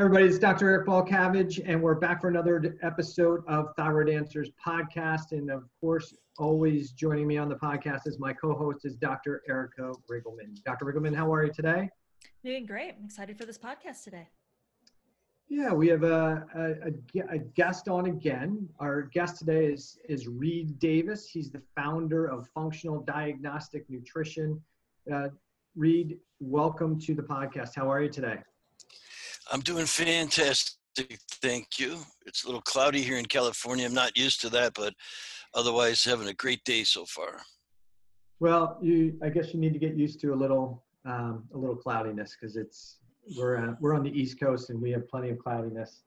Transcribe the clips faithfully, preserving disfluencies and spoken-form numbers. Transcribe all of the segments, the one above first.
Everybody, it's Doctor Eric Balcavage, and we're back for another episode of Thyroid Answers Podcast. And of course, always joining me on the podcast as my co-host is Doctor Erica Riggleman. Doctor Riggleman, how are you today? Doing great. I'm excited for this podcast today. Yeah, we have a, a, a guest on again. Our guest today is, is Reed Davis. He's the founder of Functional Diagnostic Nutrition. Uh, Reed, welcome to the podcast. How are you today? I'm doing fantastic, thank you. It's a little cloudy here in California. I'm not used to that, but otherwise having a great day so far. Well, you, I guess you need to get used to a little um, a little cloudiness, because it's We're uh, we're on the East Coast and we have plenty of cloudiness,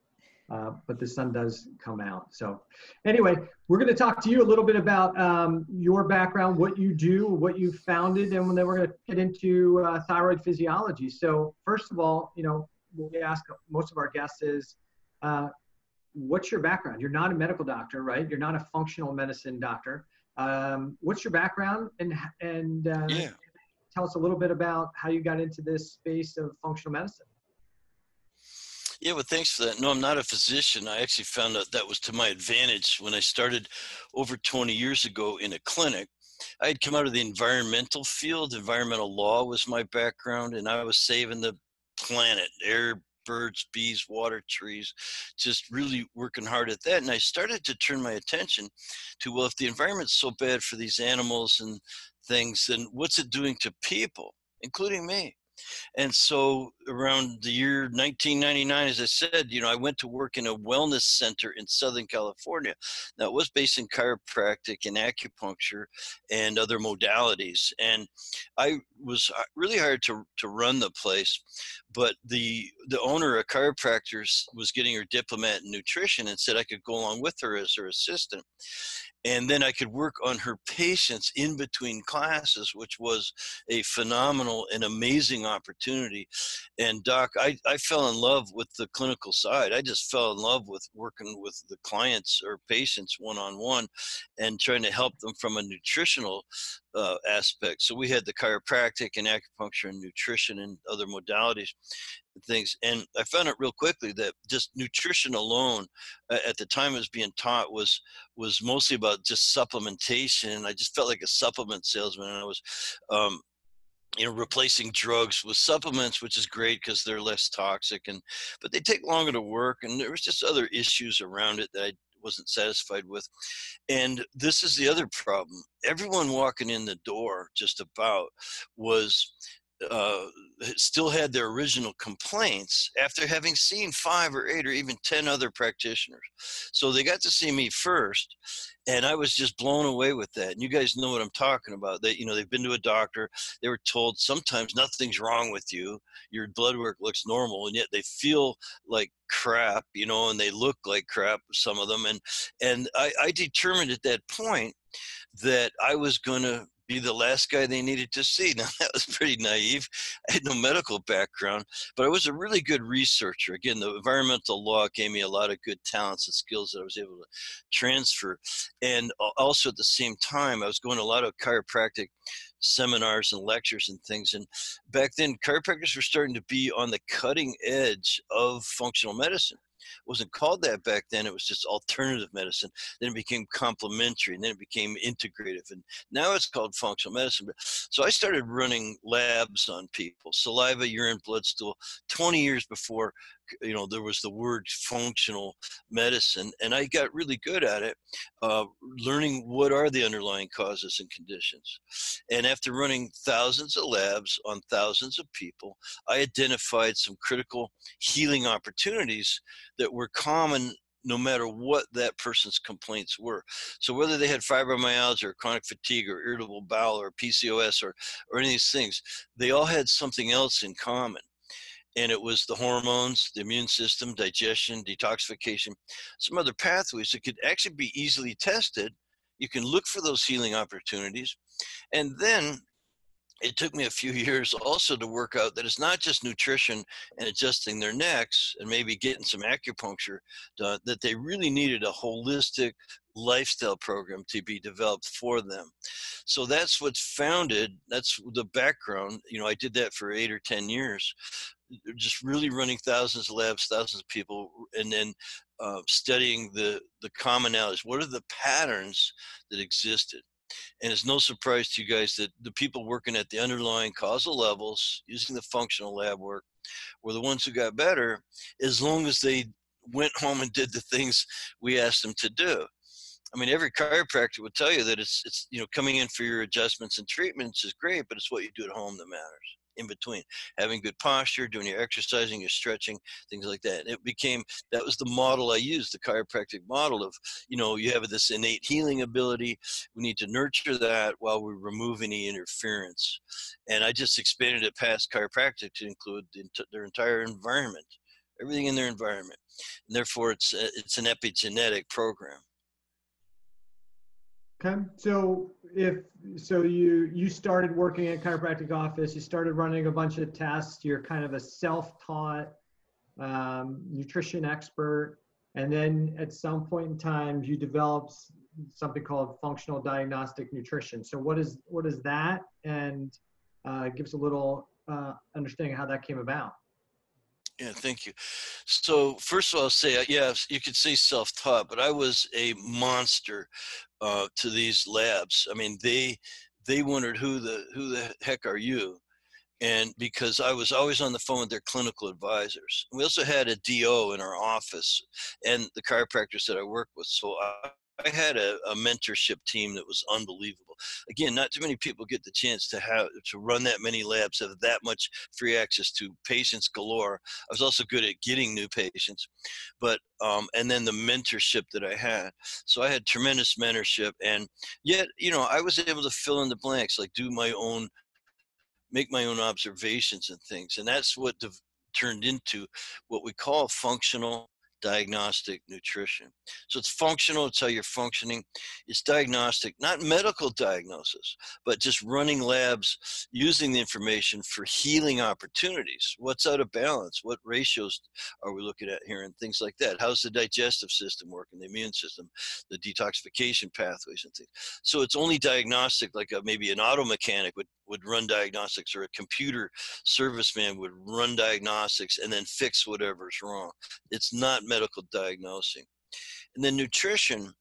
uh, but the sun does come out. So anyway, we're going to talk to you a little bit about um, your background, what you do, what you founded, and then we're going to get into uh, thyroid physiology. So first of all, you know, what we ask most of our guests is, uh, what's your background? You're not a medical doctor, right? You're not a functional medicine doctor. Um, what's your background? And and uh, yeah. Tell us a little bit about how you got into this space of functional medicine. Yeah, well, thanks for that. No, I'm not a physician. I actually found out that was to my advantage when I started over twenty years ago in a clinic. I had come out of the environmental field. Environmental law was my background, and I was saving the planet, air, birds, bees, water, trees, just really working hard at that. And I started to turn my attention to, well, if the environment's so bad for these animals and things, and what's it doing to people, including me? And so around the year nineteen ninety-nine, as I said, you know, I went to work in a wellness center in Southern California. Now, it was based in chiropractic and acupuncture and other modalities. And I was really hired to, to run the place. But the, the owner, a chiropractor, was getting her diplomate in nutrition and said I could go along with her as her assistant. And then I could work on her patients in between classes, which was a phenomenal and amazing opportunity. And Doc, I, I fell in love with the clinical side. I just fell in love with working with the clients or patients one-on-one and trying to help them from a nutritional uh, aspect. So we had the chiropractic and acupuncture and nutrition and other modalities and things. And I found out real quickly that just nutrition alone uh, at the time it was being taught was, was mostly about just supplementation, and I just felt like a supplement salesman, and I was um you know replacing drugs with supplements, which is great because they're less toxic, and but they take longer to work, and there was just other issues around it that I wasn't satisfied with. And this is the other problem: everyone walking in the door just about was Uh, still had their original complaints after having seen five or eight or even ten other practitioners. So they got to see me first, and I was just blown away with that. And you guys know what I'm talking about. They, you know, they've been to a doctor. They were told sometimes nothing's wrong with you. Your blood work looks normal, and yet they feel like crap, you know, and they look like crap, some of them. And, and I, I determined at that point that I was going to be the last guy they needed to see. Now, that was pretty naive. I had no medical background, but I was a really good researcher. Again, the environmental law gave me a lot of good talents and skills that I was able to transfer. And also at the same time, I was going to a lot of chiropractic seminars and lectures and things. And back then, chiropractors were starting to be on the cutting edge of functional medicine. It wasn't called that back then. It was just alternative medicine. Then it became complementary, and then it became integrative. And now it's called functional medicine. So I started running labs on people, saliva, urine, blood, stool, twenty years before, you know, there was the word functional medicine. And I got really good at it, uh, learning what are the underlying causes and conditions. And after running thousands of labs on thousands of people, I identified some critical healing opportunities that were common no matter what that person's complaints were. So whether they had fibromyalgia or chronic fatigue or irritable bowel or P C O S or, or any of these things, they all had something else in common. And it was the hormones, the immune system, digestion, detoxification, some other pathways that could actually be easily tested. You can look for those healing opportunities. And then it took me a few years also to work out that it's not just nutrition and adjusting their necks and maybe getting some acupuncture done, that they really needed a holistic lifestyle program to be developed for them. So that's what's founded. That's the background. You know, I did that for eight or ten years, just really running thousands of labs, thousands of people, and then uh, studying the, the commonalities. What are the patterns that existed? And it's no surprise to you guys that the people working at the underlying causal levels using the functional lab work were the ones who got better, as long as they went home and did the things we asked them to do. I mean, every chiropractor would tell you that it's, it's you know, coming in for your adjustments and treatments is great, but it's what you do at home that matters. In between, having good posture, doing your exercising, your stretching, things like that. And it became, that was the model I used, the chiropractic model of, you know, you have this innate healing ability. We need to nurture that while we remove any interference. And I just expanded it past chiropractic to include the, their entire environment, everything in their environment. And therefore, it's a, it's an epigenetic program. Okay, so if so, you you started working at a chiropractic office. You started running a bunch of tests. You're kind of a self-taught um, nutrition expert, and then at some point in time, you developed something called functional diagnostic nutrition. So what is what is that? And uh, give us a little uh, understanding of how that came about. Yeah, thank you. So first of all, I'll say, yeah, you could say self-taught, but I was a monster uh, to these labs. I mean, they they wondered who the who the heck are you? And because I was always on the phone with their clinical advisors. We also had a D O in our office and the chiropractors that I worked with. So I, I had a, a mentorship team that was unbelievable. Again, not too many people get the chance to have to run that many labs, have that much free access to patients galore. I was also good at getting new patients, but um, and then the mentorship that I had. So I had tremendous mentorship, and yet, you know, I was able to fill in the blanks, like do my own, make my own observations and things, and that's what the, turned into what we call functional diagnostic nutrition. So it's functional, it's how you're functioning. It's diagnostic, not medical diagnosis, but just running labs, using the information for healing opportunities. What's out of balance? What ratios are we looking at here and things like that? How's the digestive system working, the immune system, the detoxification pathways and things. So it's only diagnostic, like a, maybe an auto mechanic would, would run diagnostics, or a computer serviceman would run diagnostics and then fix whatever's wrong. It's not medical diagnosing. And then nutrition,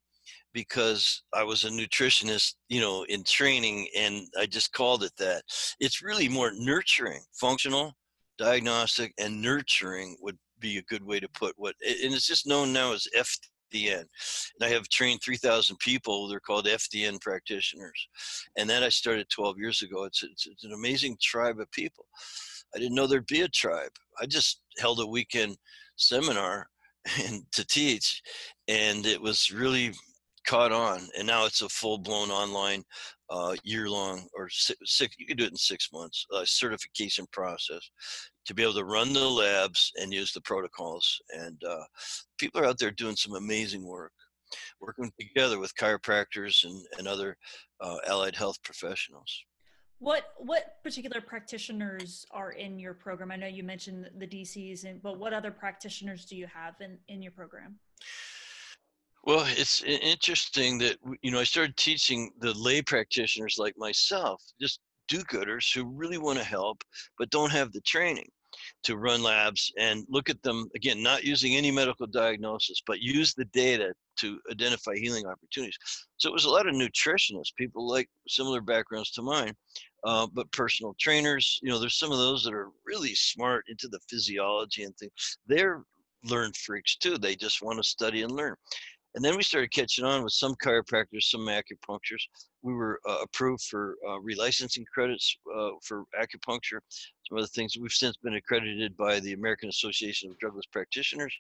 because I was a nutritionist, you know, in training, and I just called it that. It's really more nurturing, functional, diagnostic, and nurturing would be a good way to put what, and it's just known now as F D N. And I have trained three thousand people. They're called F D N practitioners. And that I started twelve years ago. It's, it's, it's an amazing tribe of people. I didn't know there'd be a tribe. I just held a weekend seminar and to teach, and it was really caught on, and now it's a full-blown online uh year-long or six, you can do it in six months uh, certification process to be able to run the labs and use the protocols. And uh people are out there doing some amazing work, working together with chiropractors and, and other uh, allied health professionals. What what particular practitioners are in your program? I know you mentioned the D Cs, and, but what other practitioners do you have in, in your program? Well, it's interesting that, you know, I started teaching the lay practitioners like myself, just do-gooders who really want to help but don't have the training to run labs, and look at them, again, not using any medical diagnosis, but use the data to identify healing opportunities. So it was a lot of nutritionists, people like similar backgrounds to mine, uh, but personal trainers. You know, there's some of those that are really smart into the physiology and things. They're learn freaks too. They just want to study and learn. And then we started catching on with some chiropractors, some acupuncturists. We were uh, approved for uh, relicensing credits uh, for acupuncture, some other things. We've since been accredited by the American Association of Drugless Practitioners.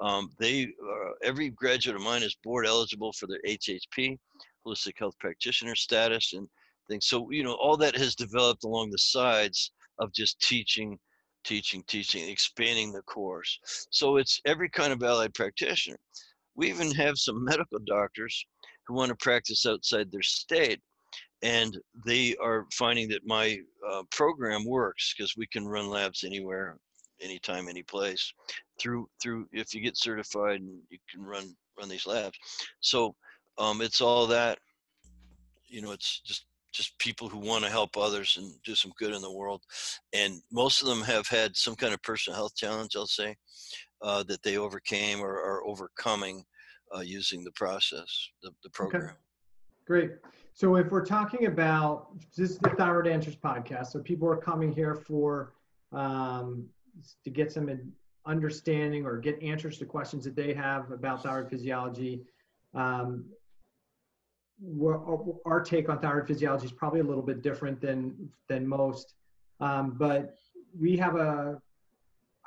Um, they, uh, every graduate of mine is board eligible for their H H P, Holistic Health Practitioner status and things. So, you know, all that has developed along the sides of just teaching, teaching, teaching, expanding the course. So it's every kind of allied practitioner. We even have some medical doctors who want to practice outside their state And they are finding that my uh, program works, because we can run labs anywhere, anytime, any place, through through if you get certified, and you can run run these labs. So um, it's all that, you know, it's just just people who want to help others and do some good in the world. And most of them have had some kind of personal health challenge, I'll say, uh, that they overcame or are overcoming uh, using the process, the, the program. Okay. Great. So if we're talking about, this is the Thyroid Answers podcast, so people are coming here for, um, to get some understanding or get answers to questions that they have about thyroid physiology. Um, our take on thyroid physiology is probably a little bit different than, than most, um, but we have a,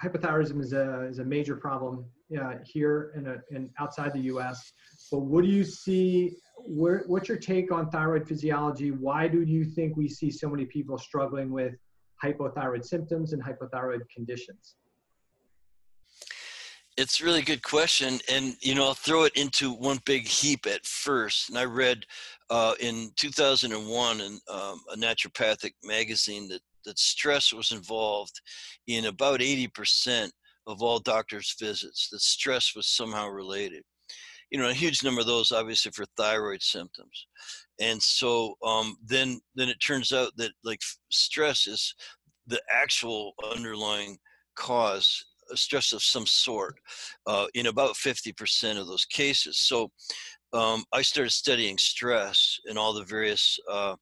hypothyroidism is a, is a major problem uh, here and in in outside the U S, but what do you see? Where, what's your take on thyroid physiology? Why do you think we see so many people struggling with hypothyroid symptoms and hypothyroid conditions? It's a really good question. And, you know, I'll throw it into one big heap at first. And I read uh, in two thousand one in um, a naturopathic magazine that, that stress was involved in about eighty percent of all doctors' visits, that stress was somehow related. You know, a huge number of those obviously for thyroid symptoms. And so um, then then it turns out that like stress is the actual underlying cause, stress of some sort, uh, in about fifty percent of those cases. So um, I started studying stress and all the various uh,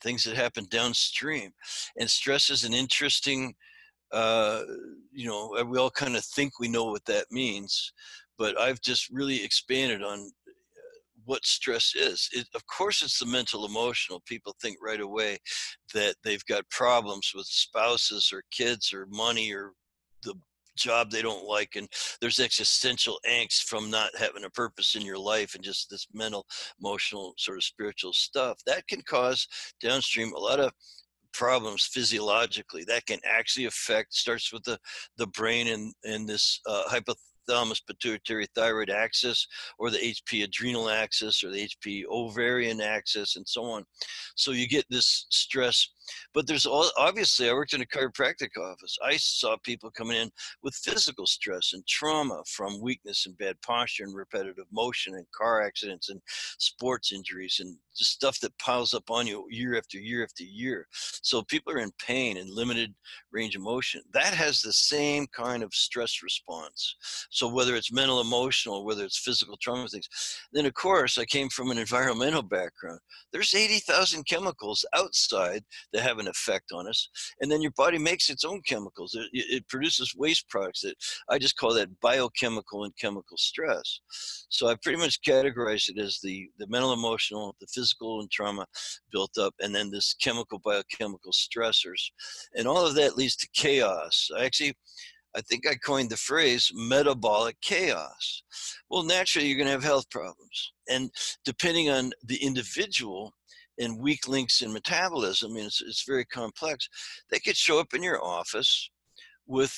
things that happen downstream. And stress is an interesting, uh, you know, we all kind of think we know what that means, but I've just really expanded on what stress is. It, of course, it's the mental, emotional. People think right away that they've got problems with spouses or kids or money or the job they don't like. And there's existential angst from not having a purpose in your life and just this mental, emotional, sort of spiritual stuff. That can cause downstream a lot of problems physiologically. That can actually affect, starts with the, the brain and, and this uh, hypothalamus, pituitary thyroid axis, or the H P adrenal axis, or the H P ovarian axis, and so on. So you get this stress. But there's all, obviously, I worked in a chiropractic office. I saw people coming in with physical stress and trauma from weakness and bad posture and repetitive motion and car accidents and sports injuries and just stuff that piles up on you year after year after year. So people are in pain and limited range of motion. That has the same kind of stress response. So whether it's mental, emotional, whether it's physical trauma things. Then, of course, I came from an environmental background. There's eighty thousand chemicals outside that have an effect on us. And then your body makes its own chemicals. It, it produces waste products that I just call that biochemical and chemical stress. So I pretty much categorize it as the, the mental, emotional, the physical and trauma built up, and then this chemical, biochemical stressors. And all of that leads to chaos. I actually, I think I coined the phrase metabolic chaos. Well, naturally, you're going to have health problems. And depending on the individual, and weak links in metabolism, I mean, it's, it's very complex. They could show up in your office with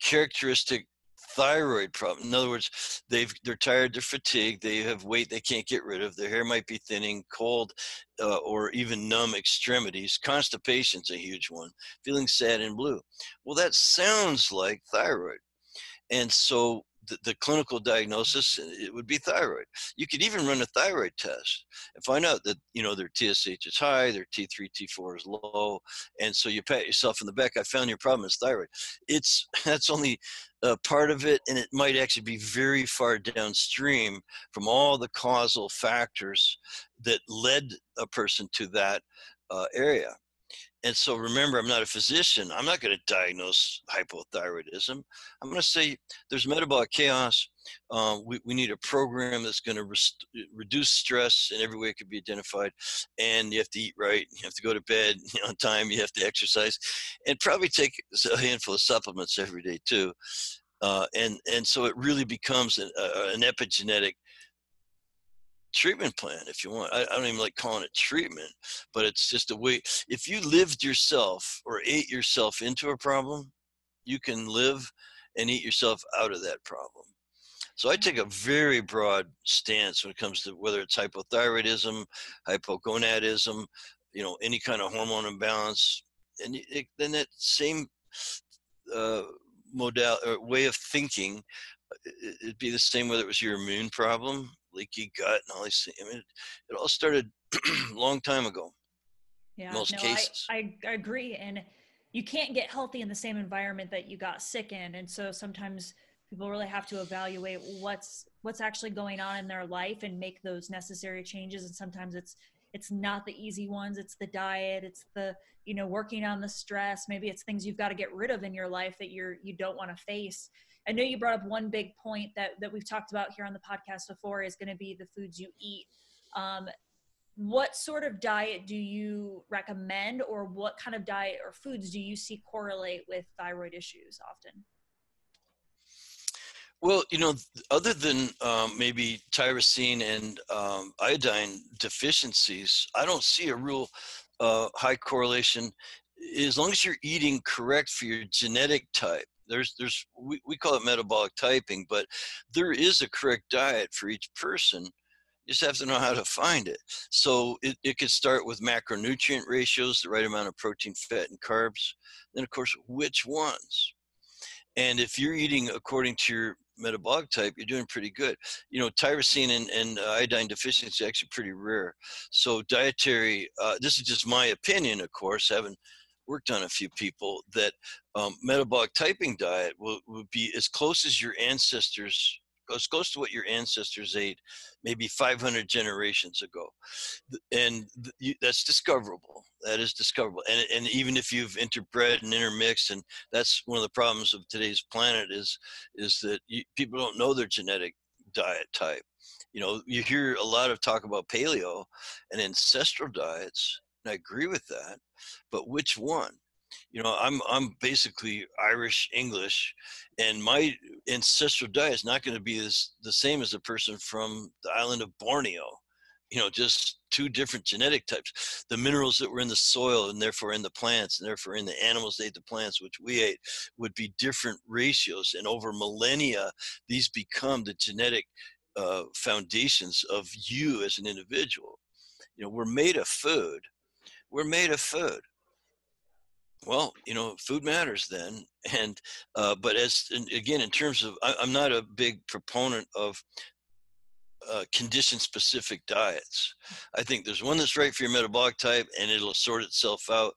characteristic thyroid problems. In other words, they've, they're tired, they're fatigued, they have weight they can't get rid of, their hair might be thinning, cold, uh, or even numb extremities. Constipation's a huge one, feeling sad and blue. Well, that sounds like thyroid. And so The, the clinical diagnosis, it would be thyroid. You could even run a thyroid test and find out that, you know, their T S H is high, their T three, T four is low. And so you pat yourself in the back. I found your problem is thyroid. It's, that's only a part of it. And it might actually be very far downstream from all the causal factors that led a person to that uh, area. And so remember, I'm not a physician. I'm not going to diagnose hypothyroidism. I'm going to say there's metabolic chaos. Uh, we, we need a program that's going to rest, reduce stress in every way it could be identified. And you have to eat right. You have to go to bed on time. You have to exercise. And probably take a handful of supplements every day too. Uh, and, and so it really becomes an, uh, an epigenetic treatment plan, if you want. I, I don't even like calling it treatment, but it's just a way. If you lived yourself or ate yourself into a problem, you can live and eat yourself out of that problem. So I take a very broad stance when it comes to whether it's hypothyroidism, hypogonadism, you know, any kind of hormone imbalance. And it, then that same uh, modal or way of thinking, it'd be the same whether it was your immune problem, leaky gut, and all these things. I mean, it, it all started a long time ago. Yeah, most no, cases. I, I agree. And you can't get healthy in the same environment that you got sick in. And so sometimes people really have to evaluate what's what's actually going on in their life and make those necessary changes. And sometimes it's it's not the easy ones. It's the diet. It's the, you know, working on the stress. Maybe it's things you've got to get rid of in your life that you're, you don't want to face. I know you brought up one big point that, that we've talked about here on the podcast before is going to be the foods you eat. Um, what sort of diet do you recommend, or what kind of diet or foods do you see correlate with thyroid issues often? Well, you know, other than um, maybe tyrosine and um, iodine deficiencies, I don't see a real uh, high correlation. As long as you're eating correct for your genetic type, there's, there's we, we call it metabolic typing, but there is a correct diet for each person. You just have to know how to find it. So it, it could start with macronutrient ratios, the right amount of protein, fat, and carbs. Then, of course, which ones? And if you're eating according to your metabolic type, you're doing pretty good. You know, tyrosine and, and iodine deficiency is actually pretty rare. So dietary, uh, this is just my opinion, of course, having worked on a few people, that um, metabolic typing diet will, will be as close as your ancestors, as close to what your ancestors ate maybe five hundred generations ago. And th- that's discoverable. That is discoverable. And, and even if you've interbred and intermixed, and that's one of the problems of today's planet is, is that you, people don't know their genetic diet type. You know, you hear a lot of talk about paleo and ancestral diets, and I agree with that, but which one? You know, I'm I'm basically Irish English, and my ancestral diet is not going to be as the same as the person from the island of Borneo. You know, just two different genetic types. The minerals that were in the soil and therefore in the plants and therefore in the animals that ate the plants, which we ate, would be different ratios. And over millennia, these become the genetic uh, foundations of you as an individual. You know, we're made of food. We're made of food. Well, you know, food matters then. And, uh, but as, and again, in terms of, I, I'm not a big proponent of uh, condition specific diets. I think there's one that's right for your metabolic type and it'll sort itself out.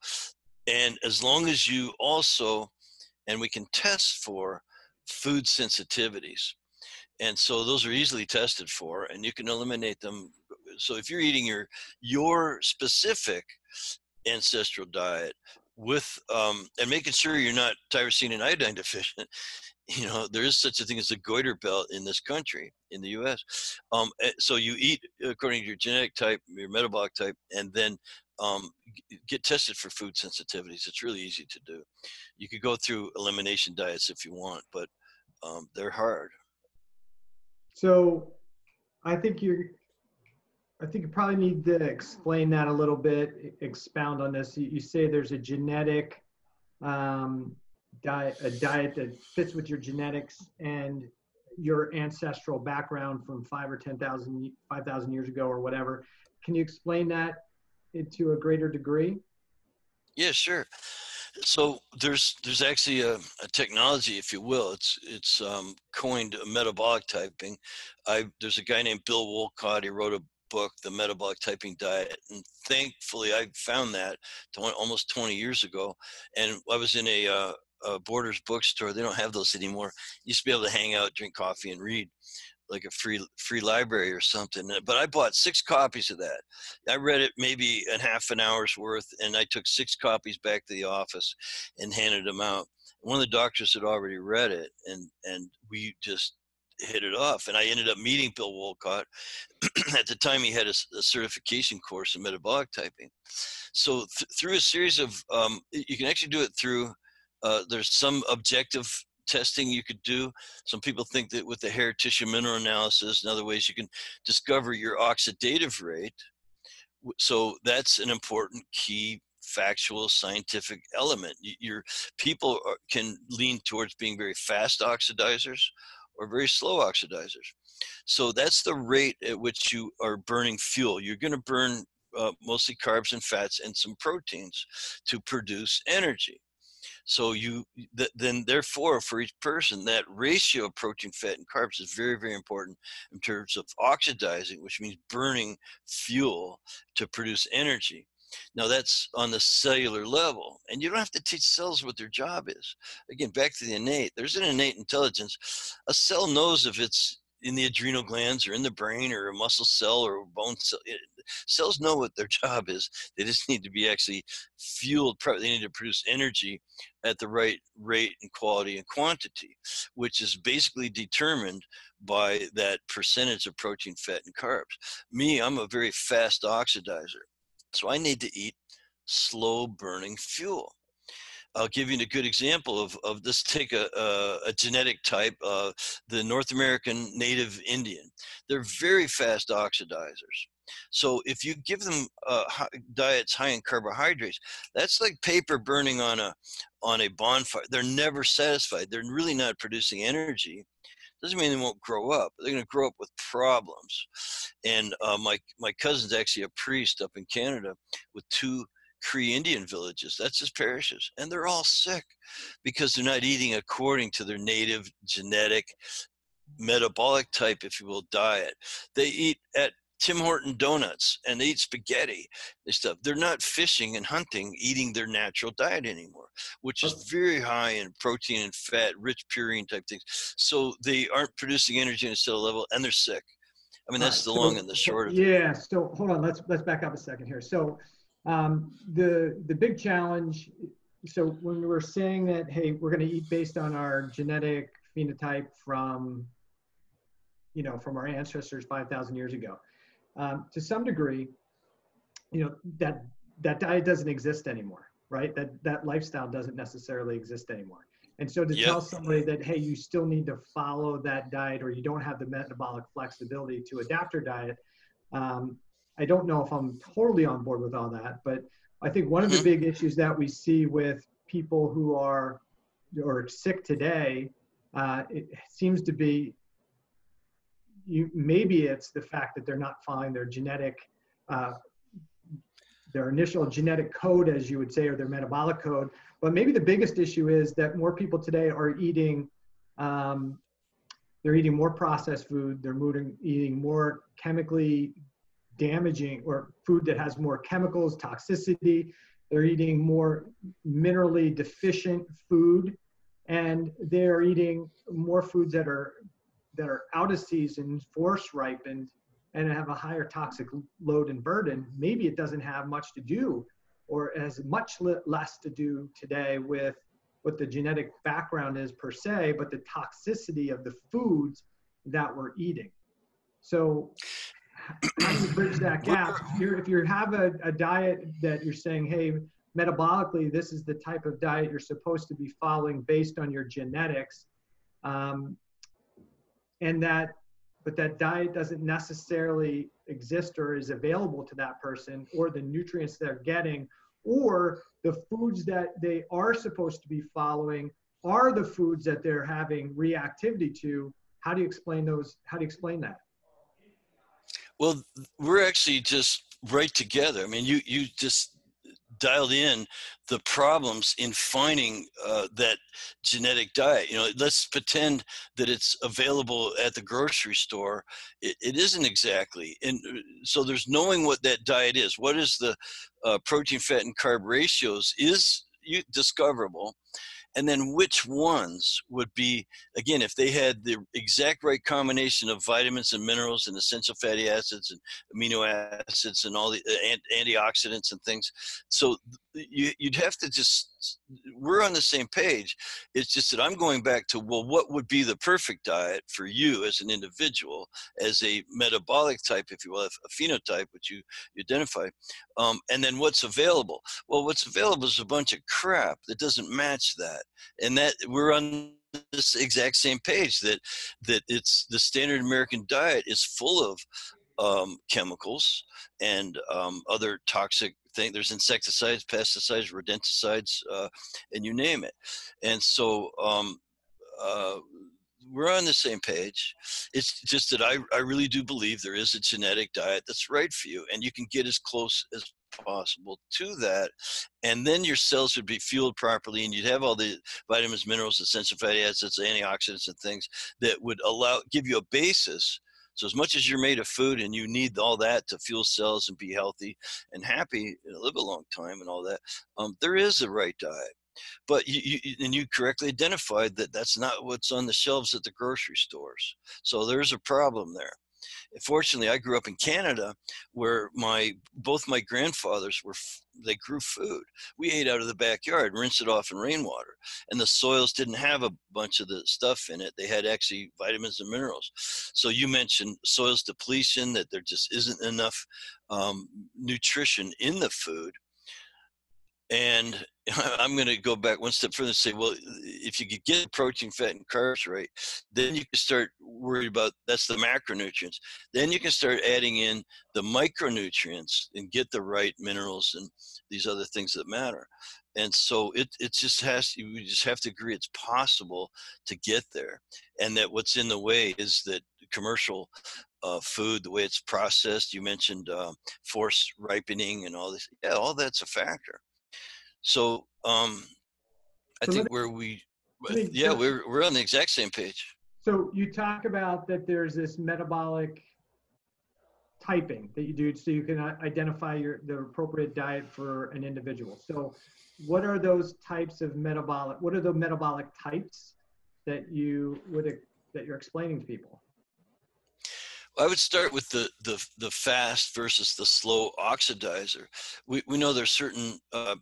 And as long as you also, and we can test for food sensitivities. And so those are easily tested for, and you can eliminate them. So if you're eating your, your specific ancestral diet, with um and making sure you're not tyrosine and iodine deficient. You know, there is such a thing as a goiter belt in this country, in the U S um so you eat according to your genetic type, your metabolic type, and then um get tested for food sensitivities. It's really easy to do. You could go through elimination diets if you want, but um they're hard. So I think you're I think you probably need to explain that a little bit, expound on this. You, you say there's a genetic um, diet, a diet that fits with your genetics and your ancestral background from five or ten thousand, five thousand years ago or whatever. Can you explain that to a greater degree? Yeah, sure. So there's there's actually a, a technology, if you will. It's it's um, coined metabolic typing. I there's a guy named Bill Wolcott. He wrote a book, The Metabolic Typing Diet, and thankfully I found that almost twenty years ago, and I was in a, uh, a Borders bookstore. They don't have those anymore. Used to be able to hang out, drink coffee, and read, like a free free library or something, but I bought six copies of that. I read it maybe a half an hour's worth, and I took six copies back to the office and handed them out. One of the doctors had already read it, and and we just hit it off, and I ended up meeting Bill Wolcott. At the time, he had a, a certification course in metabolic typing. So th- through a series of, um, you can actually do it through, uh, there's some objective testing you could do. Some people think that with the hair tissue mineral analysis and other ways, you can discover your oxidative rate. So that's an important key factual scientific element. Your people are, can lean towards being very fast oxidizers, or very slow oxidizers. So that's the rate at which you are burning fuel. You're going to burn uh, mostly carbs and fats and some proteins to produce energy. So you th then therefore for each person, that ratio of protein, fat, and carbs is very, very important in terms of oxidizing, which means burning fuel to produce energy. Now that's on the cellular level, and you don't have to teach cells what their job is. Again, back to the innate, there's an innate intelligence. A cell knows if it's in the adrenal glands or in the brain or a muscle cell or a bone cell. It, cells know what their job is. They just need to be actually fueled. They need to produce energy at the right rate and quality and quantity, which is basically determined by that percentage of protein, fat, and carbs. Me, I'm a very fast oxidizer, so I need to eat slow burning fuel. I'll give you a good example of, of this. Take a, a, a genetic type, uh, the North American Native Indian. They're very fast oxidizers. So if you give them uh, diets high in carbohydrates, that's like paper burning on a, on a bonfire. They're never satisfied. They're really not producing energy. Doesn't mean they won't grow up. They're going to grow up with problems. And uh, my, my cousin's actually a priest up in Canada with two Cree Indian villages. That's his parishes, and they're all sick because they're not eating according to their native genetic metabolic type, if you will, diet. They eat at Tim Horton donuts and they eat spaghetti and stuff. They're not fishing and hunting, eating their natural diet anymore, which is very high in protein and fat, rich purine type things. So they aren't producing energy at a cell level, and they're sick. I mean, that's the long and the short of it. Yeah. So hold on. Let's let's back up a second here. So. Um, the, the big challenge, so when we were saying that, hey, we're going to eat based on our genetic phenotype from, you know, from our ancestors five thousand years ago, um, to some degree, you know, that, that diet doesn't exist anymore, right? That, that lifestyle doesn't necessarily exist anymore. And so to yep. tell somebody that, hey, you still need to follow that diet, or you don't have the metabolic flexibility to adapt your diet, um, I don't know if I'm totally on board with all that, but I think one of the big issues that we see with people who are or sick today, uh, it seems to be, you, maybe it's the fact that they're not following their genetic, uh, their initial genetic code, as you would say, or their metabolic code. But maybe the biggest issue is that more people today are eating, um, they're eating more processed food, they're moving, eating more chemically damaging, or food that has more chemicals, toxicity. They're eating more minerally deficient food, and they're eating more foods that are that are out of season, force ripened, and have a higher toxic load and burden. Maybe it doesn't have much to do, or as much less to do today with what the genetic background is per se, but the toxicity of the foods that we're eating. So how do you bridge that gap? If, you're, if you have a, a diet that you're saying, hey, metabolically, this is the type of diet you're supposed to be following based on your genetics, um, and that, but that diet doesn't necessarily exist or is available to that person, or the nutrients they're getting, or the foods that they are supposed to be following are the foods that they're having reactivity to. How do you explain those? How do you explain that? Well, we're actually just right together. I mean, you, you just dialed in the problems in finding uh, that genetic diet. You know, let's pretend that it's available at the grocery store. It, it isn't exactly. And so there's knowing what that diet is. What is the uh, protein, fat, and carb ratios is you, discoverable. And then which ones would be, again, if they had the exact right combination of vitamins and minerals and essential fatty acids and amino acids and all the uh, antioxidants and things. So you, you'd have to just, we're on the same page. It's just that I'm going back to, well, what would be the perfect diet for you as an individual, as a metabolic type, if you will, a phenotype, which you identify, um, and then what's available? Well, what's available is a bunch of crap that doesn't match that. And that we're on this exact same page, that that it's the standard American diet is full of um, chemicals and um, other toxic things. There's insecticides, pesticides, rodenticides, uh, and you name it. And so um, uh, we're on the same page. It's just that I, I really do believe there is a genetic diet that's right for you, and you can get as close as possible to that, and then your cells would be fueled properly, and you'd have all the vitamins, minerals, essential fatty acids, antioxidants, and things that would allow give you a basis. So as much as you're made of food and you need all that to fuel cells and be healthy and happy and live a long time and all that, um, there is a right diet. But you, you and you correctly identified that that's not what's on the shelves at the grocery stores. So there's a problem there. Fortunately, I grew up in Canada, where my both my grandfathers were they grew food. We ate out of the backyard, rinsed it off in rainwater, and the soils didn't have a bunch of the stuff in it. They had actually vitamins and minerals. So you mentioned soils depletion, that there just isn't enough um, nutrition in the food. And I'm going to go back one step further and say, well, if you could get protein, fat, and carbs right, then you can start worrying about, that's the macronutrients. Then you can start adding in the micronutrients and get the right minerals and these other things that matter. And so it, it just has to, we just have to agree it's possible to get there. And that what's in the way is that commercial uh, food, the way it's processed, you mentioned uh, forced ripening and all this. Yeah, all that's a factor. So um, I so think me, where we, me, yeah, so, we're we're on the exact same page. So you talk about that there's this metabolic typing that you do, so you can identify your the appropriate diet for an individual. So what are those types of metabolic? What are the metabolic types that you would that you're explaining to people? I would start with the, the the fast versus the slow oxidizer. We we know there's certain uh,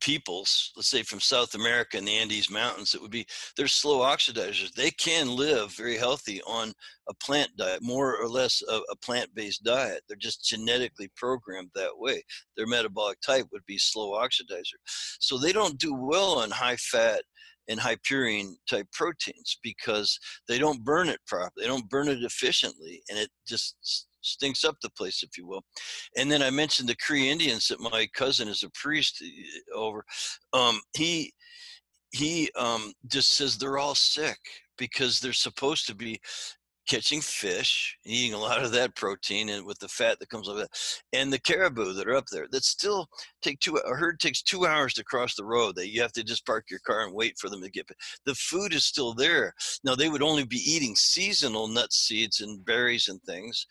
peoples, let's say from South America and the Andes Mountains, it would be, they're slow oxidizers. They can live very healthy on a plant diet, more or less a, a plant-based diet. They're just genetically programmed that way. Their metabolic type would be slow oxidizer. So they don't do well on high fat and high purine type proteins because they don't burn it properly. They don't burn it efficiently, and it just stinks up the place, if you will. And then I mentioned the Cree Indians that my cousin is a priest over. Um, he he um, just says they're all sick because they're supposed to be catching fish, eating a lot of that protein, and with the fat that comes off that, and the caribou that are up there that still take two. A herd takes two hours to cross the road. That you have to just park your car and wait for them to get. The food is still there. Now they would only be eating seasonal nuts, seeds, and berries and things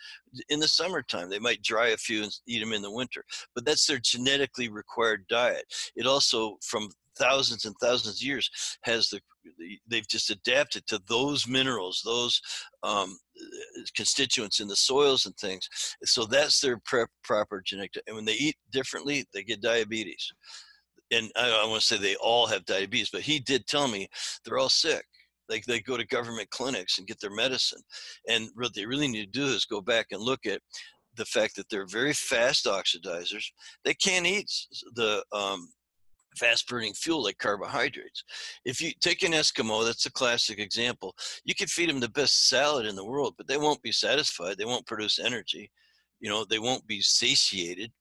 in the summertime. They might dry a few and eat them in the winter, but that's their genetically required diet. It also from thousands and thousands of years has the, they've just adapted to those minerals, those um, constituents in the soils and things. So that's their prep, proper genetic. And when they eat differently, they get diabetes. And I don't want to say they all have diabetes, but he did tell me they're all sick. Like they go to government clinics and get their medicine. And what they really need to do is go back and look at the fact that they're very fast oxidizers. They can't eat the, um, fast-burning fuel like carbohydrates. If you take an Eskimo, that's a classic example, you can feed them the best salad in the world, but they won't be satisfied. They won't produce energy. You know, they won't be satiated.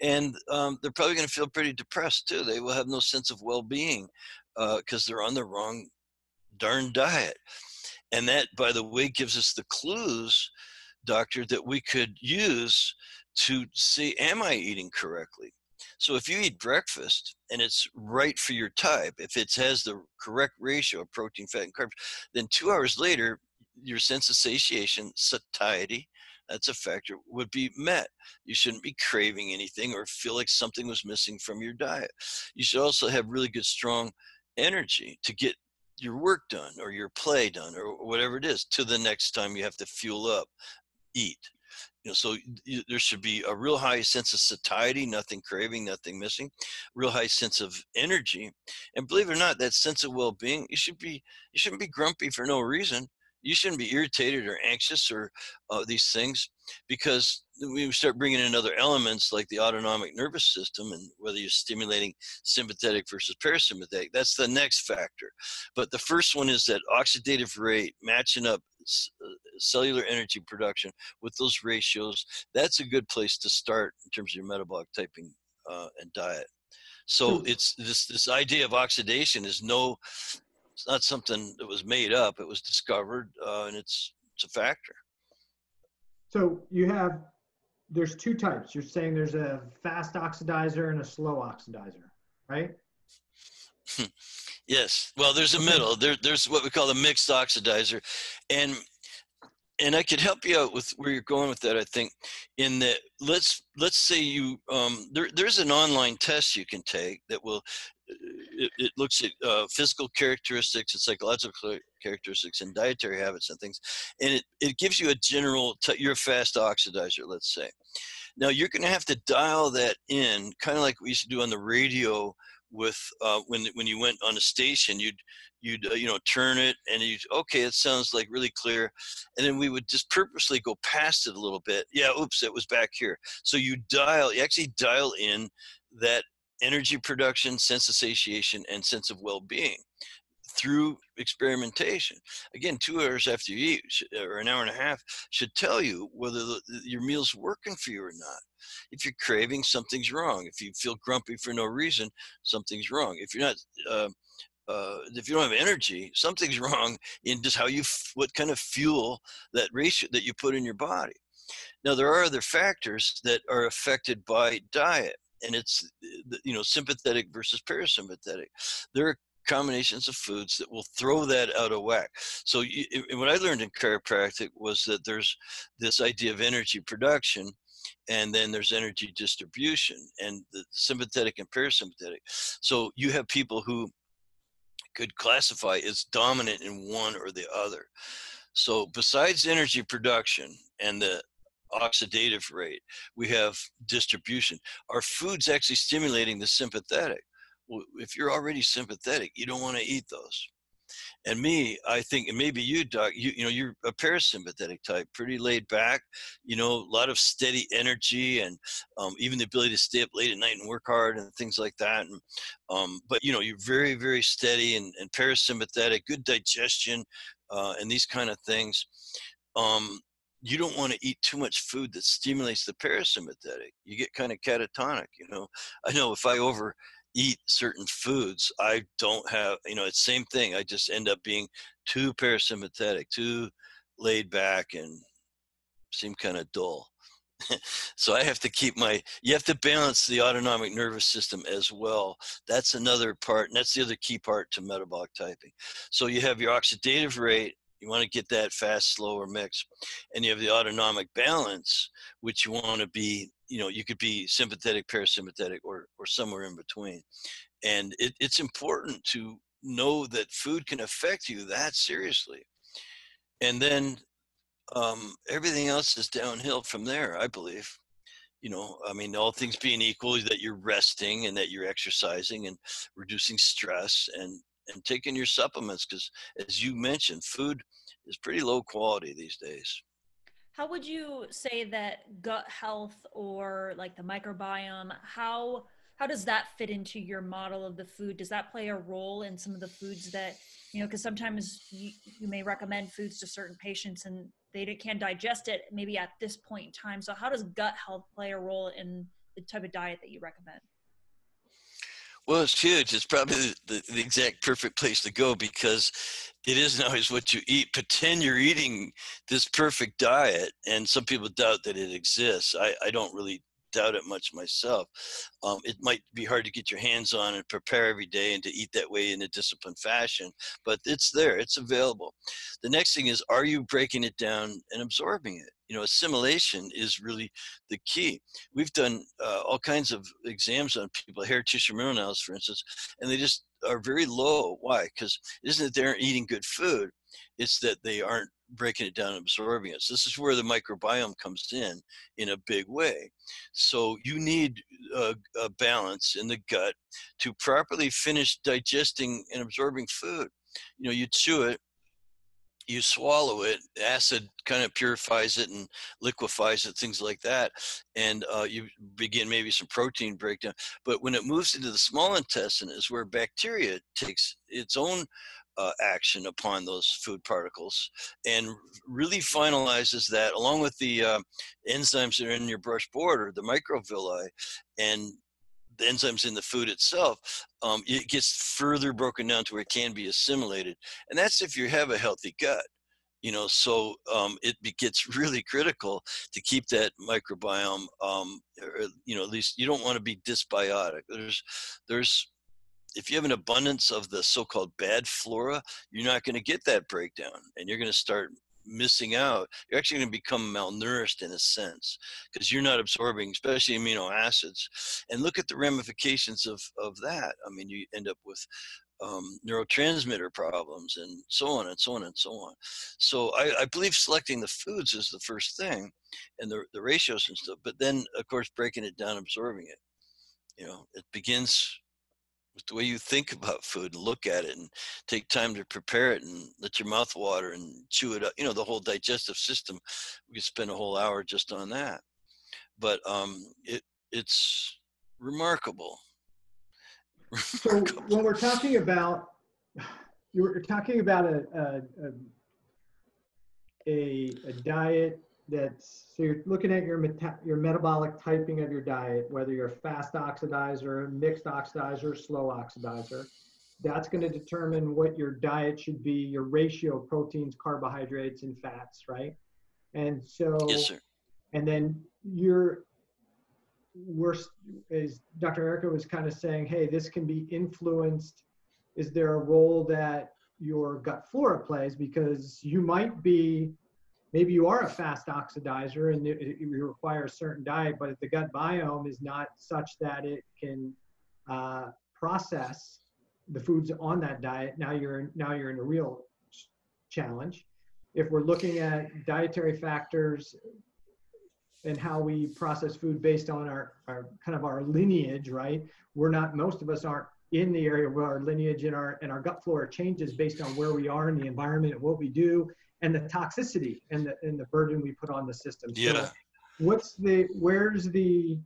And um, they're probably going to feel pretty depressed, too. They will have no sense of well-being because uh, they're on the wrong darn diet. And that, by the way, gives us the clues, doctor, that we could use to see, am I eating correctly? So if you eat breakfast and it's right for your type, if it has the correct ratio of protein, fat, and carbs, then two hours later, your sense of satiation, satiety, that's a factor, would be met. You shouldn't be craving anything or feel like something was missing from your diet. You should also have really good, strong energy to get your work done or your play done or whatever it is to the next time you have to fuel up, eat. You know, so you, there should be a real high sense of satiety, nothing craving, nothing missing, real high sense of energy. And believe it or not, that sense of well-being, you should be, you shouldn't be grumpy for no reason. You shouldn't be irritated or anxious or uh, these things, because we start bringing in other elements like the autonomic nervous system and whether you're stimulating sympathetic versus parasympathetic. That's the next factor. But the first one is that oxidative rate, matching up cellular energy production with those ratios. That's a good place to start in terms of your metabolic typing uh, and diet. So it's this, this idea of oxidation is no It's not something that was made up. It was discovered, uh, and it's it's a factor. So you have, there's two types. You're saying there's a fast oxidizer and a slow oxidizer, right? Yes. Well, there's a middle. There, there's what we call the mixed oxidizer. And and I could help you out with where you're going with that, I think, in that let's let's say you, um, there, there's an online test you can take that will, it, it looks at uh, physical characteristics and psychological characteristics and dietary habits and things. And it, it gives you a general, t- you're a fast oxidizer, let's say. Now, you're going to have to dial that in, kind of like we used to do on the radio with uh, when when you went on a station, you'd, you'd uh, you know, turn it and you okay, it sounds like really clear. And then we would just purposely go past it a little bit. Yeah, oops, it was back here. So you dial, you actually dial in that energy production, sense of satiation, and sense of well-being through experimentation. Again, two hours after you eat, or an hour and a half, should tell you whether the, your meal's working for you or not. If you're craving, something's wrong. If you feel grumpy for no reason, something's wrong. If you're not, uh, uh, if you don't have energy, something's wrong in just how you, f- what kind of fuel that ratio that you put in your body. Now, there are other factors that are affected by diet, and it's, you know, sympathetic versus parasympathetic. There are combinations of foods that will throw that out of whack. So you, what I learned in chiropractic was that there's this idea of energy production, and then there's energy distribution, and the sympathetic and parasympathetic. So you have people who could classify as dominant in one or the other. So besides energy production and the oxidative rate, we have distribution. Are foods actually stimulating the sympathetic? Well, if you're already sympathetic, you don't want to eat those. And me, I think, and maybe you, Doc, you, you know, you're a parasympathetic type, pretty laid back, you know, a lot of steady energy, and um, even the ability to stay up late at night and work hard and things like that. And, um, but, you know, you're very, very steady and, and parasympathetic, good digestion, uh, and these kind of things. Um, you don't want to eat too much food that stimulates the parasympathetic. You get kind of catatonic, you know. I know if I over... eat certain foods, I don't have, you know, it's same thing. I just end up being too parasympathetic, too laid back, and seem kind of dull. So I have to keep my, you have to balance the autonomic nervous system as well. That's another part, and that's the other key part to metabolic typing. So you have your oxidative rate, you want to get that fast, slower mix, and you have the autonomic balance, which you want to be, you know, you could be sympathetic, parasympathetic, or or somewhere in between. And it, it's important to know that food can affect you that seriously. And then um, everything else is downhill from there, I believe. You know, I mean, all things being equal, that you're resting and that you're exercising and reducing stress and, and taking your supplements, because as you mentioned, food is pretty low quality these days. How would you say that gut health, or like the microbiome, how how does that fit into your model of the food? Does that play a role in some of the foods that, you know, because sometimes you, you may recommend foods to certain patients and they can't digest it maybe at this point in time. So how does gut health play a role in the type of diet that you recommend? Well, it's huge. It's probably the, the exact perfect place to go, because it isn't always what you eat. Pretend you're eating this perfect diet, and some people doubt that it exists. I, I don't really doubt it much myself. Um, it might be hard to get your hands on and prepare every day and to eat that way in a disciplined fashion, but it's there. It's available. The next thing is, are you breaking it down and absorbing it? You know, assimilation is really the key. We've done uh, all kinds of exams on people, hair tissue mineral analysis, for instance, and they just are very low. Why? Because it isn't that they aren't eating good food, it's that they aren't breaking it down and absorbing it. So this is where the microbiome comes in in a big way. So you need a, a balance in the gut to properly finish digesting and absorbing food. You know, you chew it, you swallow it, acid kind of purifies it and liquefies it, things like that. And uh, you begin maybe some protein breakdown. But when it moves into the small intestine is where bacteria takes its own uh, action upon those food particles and really finalizes that, along with the uh, enzymes that are in your brush border, the microvilli, and the enzymes in the food itself, um, it gets further broken down to where it can be assimilated. And that's if you have a healthy gut, you know, so um, it gets really critical to keep that microbiome, um, or, you know, at least you don't want to be dysbiotic. There's, there's, if you have an abundance of the so-called bad flora, you're not going to get that breakdown, and you're going to start missing out. You're actually going to become malnourished in a sense, because you're not absorbing, especially amino acids. And look at the ramifications of, of that. I mean, you end up with um, neurotransmitter problems and so on and so on and so on. So I, I believe selecting the foods is the first thing, and the, the ratios and stuff, but then of course, breaking it down, absorbing it, you know, it begins the way you think about food and look at it and take time to prepare it and let your mouth water and chew it up. You know, the whole digestive system, we could spend a whole hour just on that. But um, it it's remarkable. remarkable. So when we're talking about, you're talking about a, a, a, a diet that's, so you're looking at your meta, your metabolic typing of your diet, whether you're a fast oxidizer, mixed oxidizer, slow oxidizer. That's going to determine what your diet should be, your ratio of proteins, carbohydrates, and fats, right? And so, yes, sir. And then you're, we're, as Doctor Erica was kind of saying, hey, this can be influenced. Is there a role that your gut flora plays? Because you might be, maybe you are a fast oxidizer and you require a certain diet, but if the gut biome is not such that it can uh, process the foods on that diet, now you're, now you're in a real challenge. If we're looking at dietary factors and how we process food based on our, our kind of our lineage, right? We're not, most of us aren't in the area where our lineage and our, and our gut flora changes based on where we are in the environment and what we do, and the toxicity and the, and the burden we put on the system. Yeah. So what's the, where's the,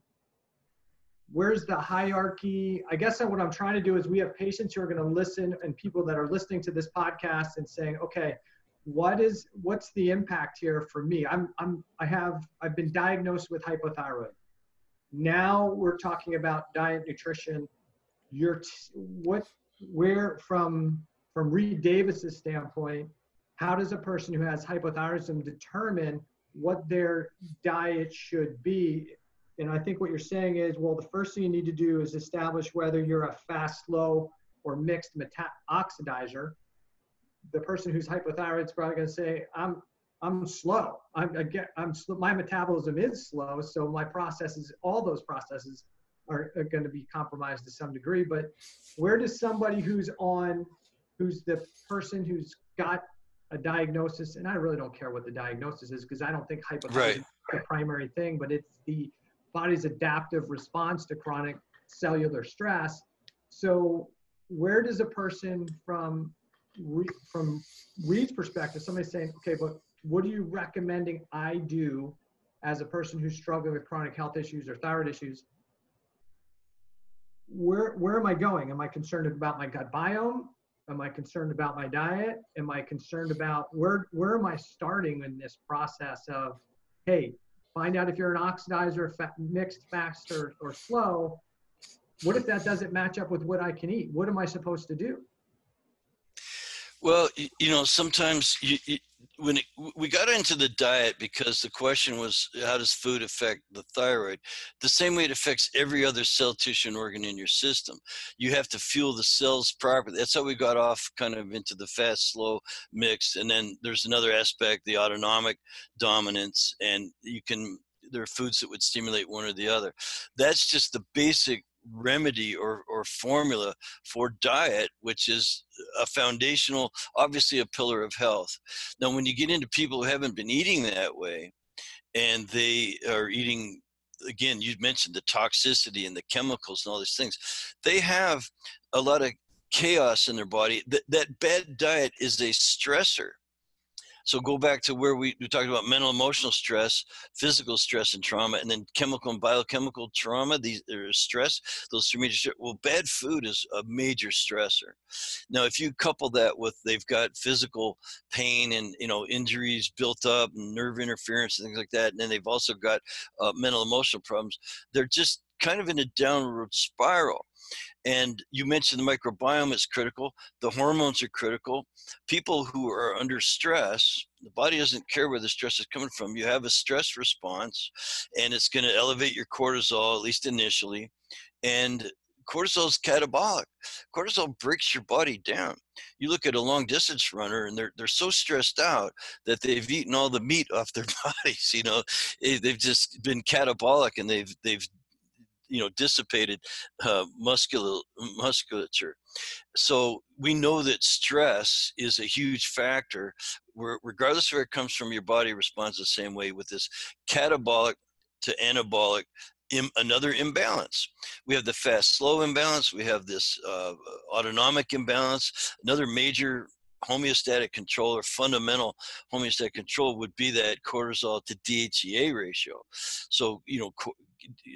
where's the hierarchy? I guess what I'm trying to do is, we have patients who are going to listen and people that are listening to this podcast and saying, okay, what is, what's the impact here for me? I'm, I'm, I have, I've been diagnosed with hypothyroid. Now we're talking about diet, nutrition. You're t- what, where from, from Reed Davis's standpoint, how does a person who has hypothyroidism determine what their diet should be? And I think what you're saying is, well, the first thing you need to do is establish whether you're a fast, slow, or mixed meta- oxidizer. The person who's hypothyroid is probably going to say, I'm I'm slow. I'm, I get, I'm sl- my metabolism is slow, so my processes, all those processes are, are going to be compromised to some degree. But where does somebody who's on, who's the person who's got a diagnosis, and I really don't care what the diagnosis is, because I don't think hypothyroidism right. is the primary thing, but it's the body's adaptive response to chronic cellular stress. So where does a person from, from Reed's perspective, somebody saying, okay, but what are you recommending I do as a person who's struggling with chronic health issues or thyroid issues? Where, where am I going? Am I concerned about my gut biome? Am I concerned about my diet? Am I concerned about where, where am I starting in this process of, hey, find out if you're an oxidizer, fa- mixed, fast, or, or slow. What if that doesn't match up with what I can eat? What am I supposed to do? Well, you, you know, sometimes you, you, when it, we got into the diet because the question was, how does food affect the thyroid? The same way it affects every other cell, tissue, and organ in your system. You have to fuel the cells properly. That's how we got off kind of into the fast, slow mix. And then there's another aspect, the autonomic dominance, and you can, there are foods that would stimulate one or the other. That's just the basic remedy or, or formula for diet, which is a foundational, obviously a pillar of health. Now, when you get into people who haven't been eating that way, and they are eating, again, you mentioned the toxicity and the chemicals and all these things, they have a lot of chaos in their body. That, that bad diet is a stressor. So go back to where we, we talked about mental, emotional stress, physical stress and trauma, and then chemical and biochemical trauma. These are stress. Those three major. Well, bad food is a major stressor. Now, if you couple that with they've got physical pain and, you know, injuries built up and nerve interference and things like that, and then they've also got uh, mental, emotional problems. They're just kind of in a downward spiral. And you mentioned the microbiome is critical. The hormones are critical. People who are under stress, the body doesn't care where the stress is coming from. You have a stress response, and it's going to elevate your cortisol, at least initially. And cortisol is catabolic. Cortisol breaks your body down. You look at a long distance runner, and they're, they're so stressed out that they've eaten all the meat off their bodies. You know, they've just been catabolic, and they've, they've, you know, dissipated uh, muscular, musculature. So we know that stress is a huge factor. Where, regardless of where it comes from, your body responds the same way with this catabolic to anabolic, im- another imbalance. We have the fast-slow imbalance. We have this uh, autonomic imbalance. Another major homeostatic control or fundamental homeostatic control would be that cortisol to D H E A ratio. So, you know, co-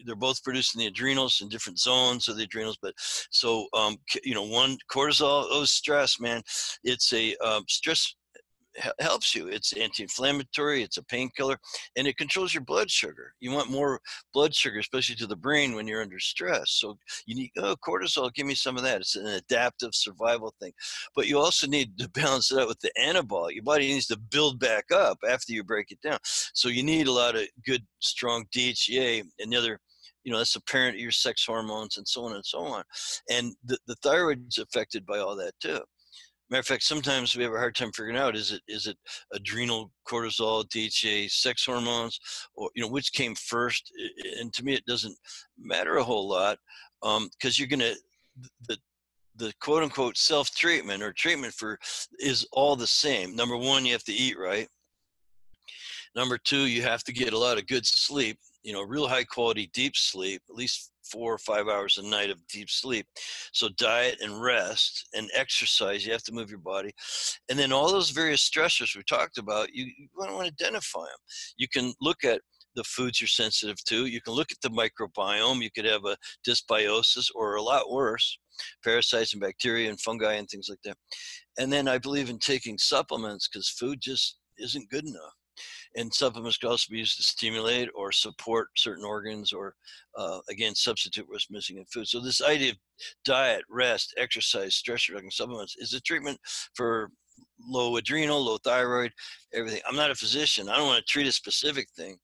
they're both produced in the adrenals in different zones of the adrenals. But so, um, you know, one cortisol, oh, stress, man, it's a um, stress helps you. It's anti-inflammatory, it's a painkiller, and it controls your blood sugar. You want more blood sugar, especially to the brain when you're under stress. So you need, oh, cortisol, give me some of that. It's an adaptive survival thing. But you also need to balance it out with the anabolic. Your body needs to build back up after you break it down. So you need a lot of good, strong D H E A and the other, you know, that's apparent in your sex hormones and so on and so on. And the, the thyroid is affected by all that too. Matter of fact, sometimes we have a hard time figuring out, is it is it adrenal, cortisol, D H E A, sex hormones, or, you know, which came first? And to me, it doesn't matter a whole lot, because um, you're going to, the the quote-unquote self-treatment or treatment for is all the same. Number one, you have to eat right. Number two, you have to get a lot of good sleep, you know, real high-quality deep sleep, at least four or five hours a night of deep sleep. So diet and rest and exercise, you have to move your body. And then all those various stressors we talked about, you, you want to identify them. You can look at the foods you're sensitive to. You can look at the microbiome. You could have a dysbiosis or a lot worse, parasites and bacteria and fungi and things like that. And then I believe in taking supplements, because food just isn't good enough. And supplements can also be used to stimulate or support certain organs or, uh, again, substitute what's missing in food. So this idea of diet, rest, exercise, stress reduction supplements is a treatment for low adrenal, low thyroid, everything. I'm not a physician. I don't want to treat a specific thing.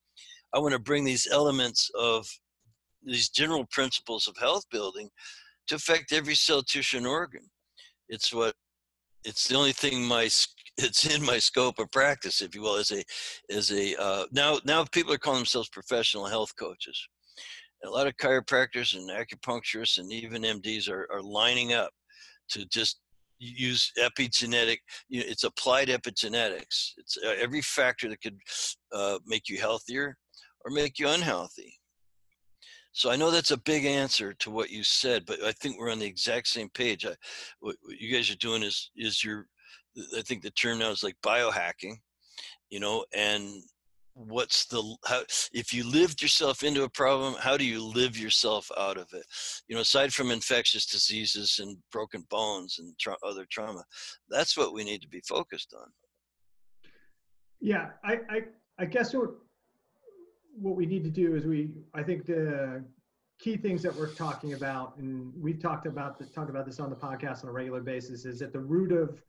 I want to bring these elements of these general principles of health building to affect every cell, tissue, and organ. It's what it's the only thing my It's in my scope of practice, if you will, as a, as a uh, now, now people are calling themselves professional health coaches. And a lot of chiropractors and acupuncturists and even M Ds are, are lining up to just use epigenetic, you know, it's applied epigenetics. It's every factor that could uh, make you healthier or make you unhealthy. So I know that's a big answer to what you said, but I think we're on the exact same page. I, what, what you guys are doing is, is your, I think the term now is like biohacking, you know, and what's the, how, if you lived yourself into a problem, how do you live yourself out of it? You know, aside from infectious diseases and broken bones and tra- other trauma, that's what we need to be focused on. Yeah. I, I, I guess what, what we need to do is we, I think the key things that we're talking about, and we've talked about the, talk about this on the podcast on a regular basis, is at the root of,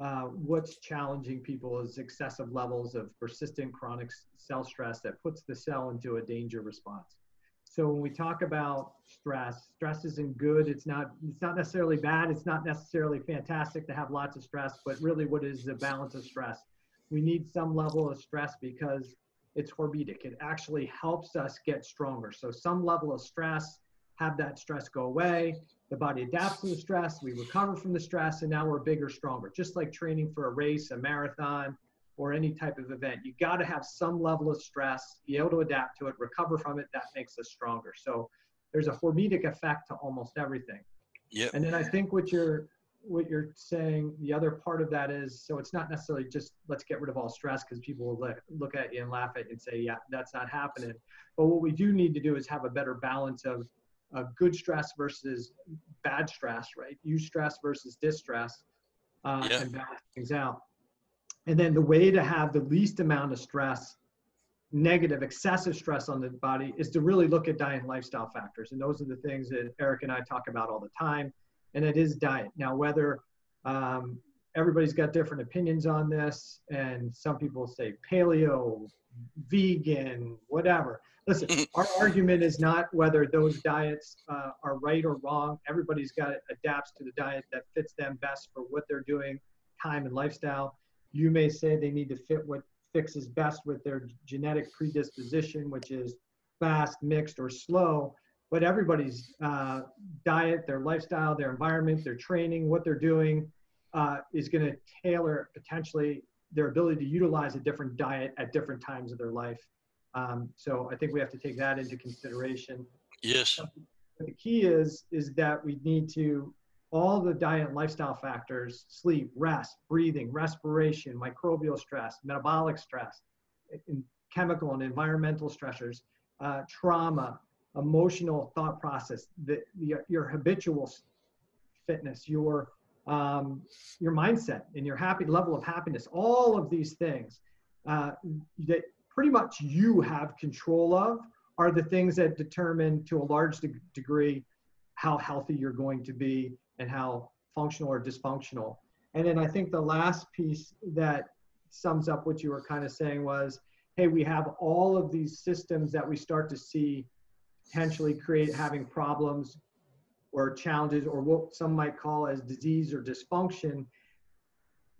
Uh, what's challenging people is excessive levels of persistent chronic cell stress that puts the cell into a danger response. So when we talk about stress, stress isn't good. It's not, it's not necessarily bad. It's not necessarily fantastic to have lots of stress, but really what is the balance of stress? We need some level of stress because it's hormetic. It actually helps us get stronger. So some level of stress, have that stress go away. The body adapts to the stress, we recover from the stress, and now we're bigger, stronger. Just like training for a race, a marathon, or any type of event. You gotta have some level of stress, be able to adapt to it, recover from it, that makes us stronger. So there's a hormetic effect to almost everything. Yep. And then I think what you're what you're saying, the other part of that is, so it's not necessarily just let's get rid of all stress, because people will look, look at you and laugh at you and say, yeah, that's not happening. But what we do need to do is have a better balance of Uh, good stress versus bad stress, right? Use stress versus distress, uh, yeah. and balance things out. And then the way to have the least amount of stress negative, excessive stress on the body is to really look at diet and lifestyle factors. And those are the things that Eric and I talk about all the time. And it is diet. Now, whether um, everybody's got different opinions on this, and some people say paleo, vegan, whatever. Listen, our argument is not whether those diets uh, are right or wrong. Everybody's got to adapt to the diet that fits them best for what they're doing, time and lifestyle. You may say they need to fit what fixes best with their genetic predisposition, which is fast, mixed, or slow. But everybody's uh, diet, their lifestyle, their environment, their training, what they're doing uh, is going to tailor potentially their ability to utilize a different diet at different times of their life. Um, so I think we have to take that into consideration. Yes. But the key is, is that we need to, all the diet and lifestyle factors, sleep, rest, breathing, respiration, microbial stress, metabolic stress, and chemical and environmental stressors, uh, trauma, emotional thought process, the, the, your habitual fitness, your um, your mindset, and your happy level of happiness, all of these things uh, that pretty much you have control of are the things that determine to a large de- degree how healthy you're going to be and how functional or dysfunctional. And then I think the last piece that sums up what you were kind of saying was, hey, we have all of these systems that we start to see potentially create having problems or challenges or what some might call as disease or dysfunction.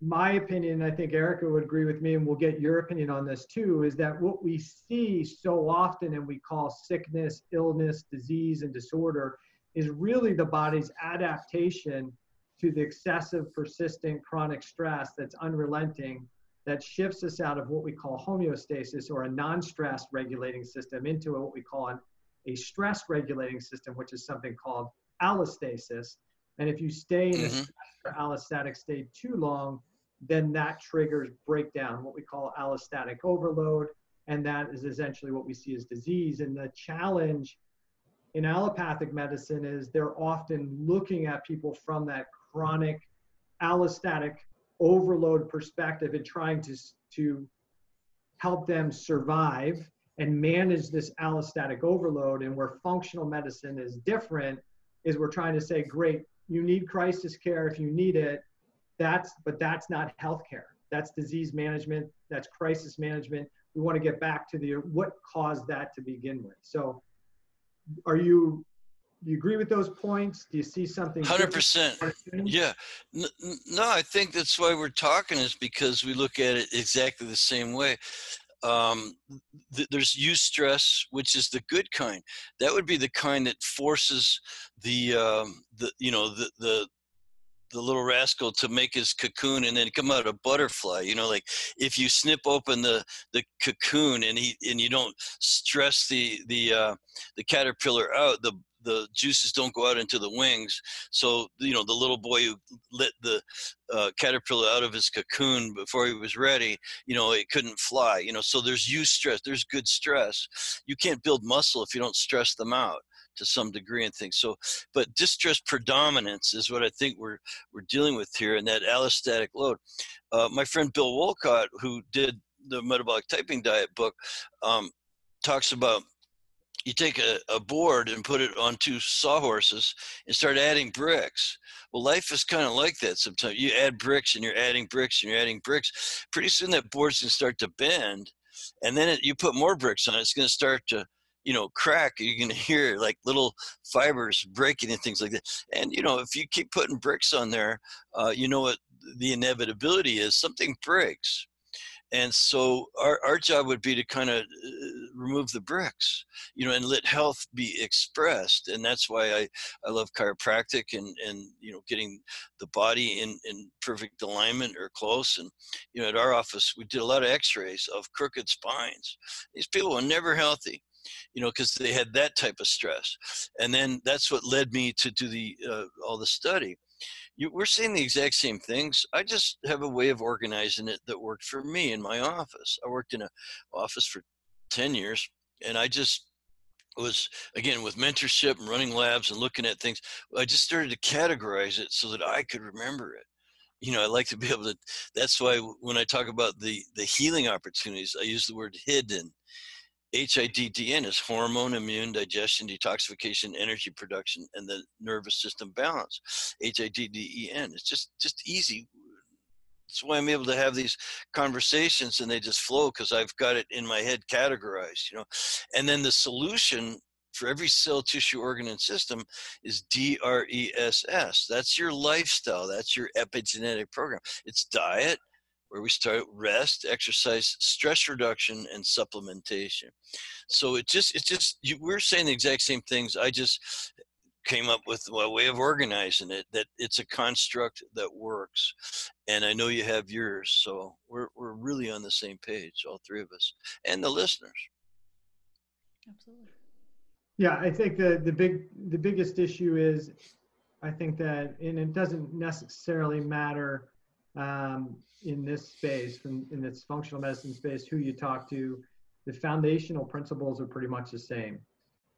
My opinion, I think Erica would agree with me, and we'll get your opinion on this too, is that what we see so often and we call sickness, illness, disease, and disorder is really the body's adaptation to the excessive, persistent, chronic stress that's unrelenting, that shifts us out of what we call homeostasis or a non-stress regulating system into what we call an a stress regulating system, which is something called allostasis. And if you stay in a stress or allostatic state too long, then that triggers breakdown, what we call allostatic overload. And that is essentially what we see as disease. And the challenge in allopathic medicine is they're often looking at people from that chronic allostatic overload perspective and trying to, to help them survive and manage this allostatic overload. And where functional medicine is different is we're trying to say, great, you need crisis care if you need it, that's, but that's not healthcare. That's disease management, that's crisis management. We want to get back to the, what caused that to begin with. So are you, do you agree with those points? Do you see something? one hundred percent. Yeah. No, I think that's why we're talking, is because we look at it exactly the same way. Um, th- there's eustress, which is the good kind. That would be the kind that forces the, um, the you know, the, the, the little rascal to make his cocoon and then come out a butterfly. You know, like if you snip open the, the cocoon and he, and you don't stress the, the, uh, the caterpillar out, the, the juices don't go out into the wings. So, you know, the little boy who let the uh, caterpillar out of his cocoon before he was ready, you know, it couldn't fly, you know, so there's eustress, there's good stress. You can't build muscle if you don't stress them out to some degree and things. So, but distress predominance is what I think we're, we're dealing with here, and that allostatic load. Uh, my friend Bill Wolcott, who did the Metabolic Typing Diet book, um, talks about, you take a, a board and put it on two sawhorses and start adding bricks. Well, life is kind of like that sometimes. You add bricks and you're adding bricks and you're adding bricks. Pretty soon that board's going to start to bend, and then it, you put more bricks on it. It's going to start to, you know, crack. You're going to hear like little fibers breaking and things like that. And, you know, if you keep putting bricks on there, uh, you know what the inevitability is. Something breaks. And so our, our job would be to kind of remove the bricks, you know, and let health be expressed. And that's why I, I love chiropractic and, and, you know, getting the body in, in perfect alignment or close. And, you know, at our office, we did a lot of x-rays of crooked spines. These people were never healthy, you know, because they had that type of stress. And then that's what led me to do the uh, all the study. You, we're seeing the exact same things. I just have a way of organizing it that worked for me in my office. I worked in an office for ten years, and I just was, again, with mentorship and running labs and looking at things, I just started to categorize it so that I could remember it. you know, I like to be able to, that's why when I talk about the, the healing opportunities, I use the word hidden. H I D D N is hormone, immune, digestion, detoxification, energy production, and the nervous system balance. H I D D E N. It's just, just easy. That's why I'm able to have these conversations and they just flow, because I've got it in my head categorized, you know. And then the solution for every cell, tissue, organ, and system is D R E S S. That's your lifestyle. That's your epigenetic program. It's diet, where we start, rest, exercise, stress reduction, and supplementation. So it just, it's just, you, we're saying the exact same things. I just came up with a way of organizing it, that it's a construct that works. And I know you have yours. So we're, we're really on the same page, all three of us and the listeners. Absolutely. Yeah, I think the, the big, the biggest issue is, I think that, and it doesn't necessarily matter um, in this space, from, in this functional medicine space, who you talk to, the foundational principles are pretty much the same.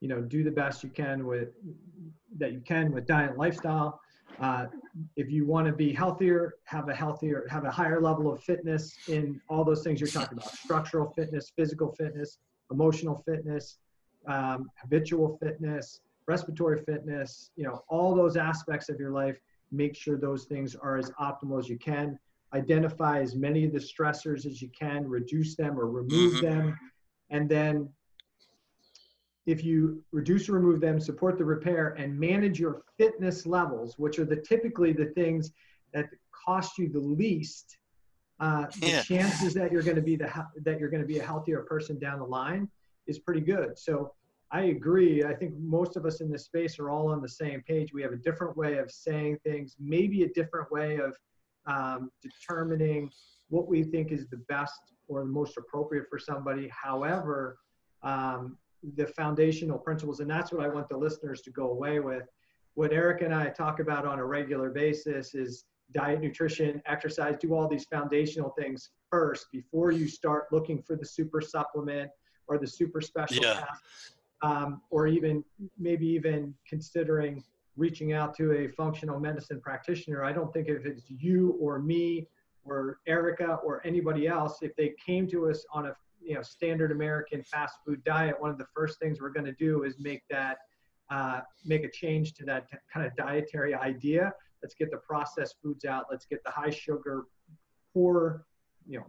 You know, do the best you can with, that you can with diet and lifestyle. Uh, if you want to be healthier, have a healthier, have a higher level of fitness in all those things you're talking about, structural fitness, physical fitness, emotional fitness, um, habitual fitness, respiratory fitness, you know, all those aspects of your life, make sure those things are as optimal as you can. Identify as many of the stressors as you can, reduce them or remove mm-hmm. them. And then if you reduce or remove them, support the repair and manage your fitness levels, which are the typically the things that cost you the least, uh, yeah. the chances that you're going to be the, that you're going to be a healthier person down the line is pretty good. So I agree. I think most of us in this space are all on the same page. We have a different way of saying things, maybe a different way of um, determining what we think is the best or the most appropriate for somebody. However, um, the foundational principles, and that's what I want the listeners to go away with. What Eric and I talk about on a regular basis is diet, nutrition, exercise, do all these foundational things first before you start looking for the super supplement or the super special yeah. task. Um, or even maybe even considering reaching out to a functional medicine practitioner. I don't think if it's you or me or Erica or anybody else, if they came to us on a you know standard American fast food diet, one of the first things we're going to do is make that uh, make a change to that kind of dietary idea. Let's get the processed foods out. Let's get the high sugar, poor, you know,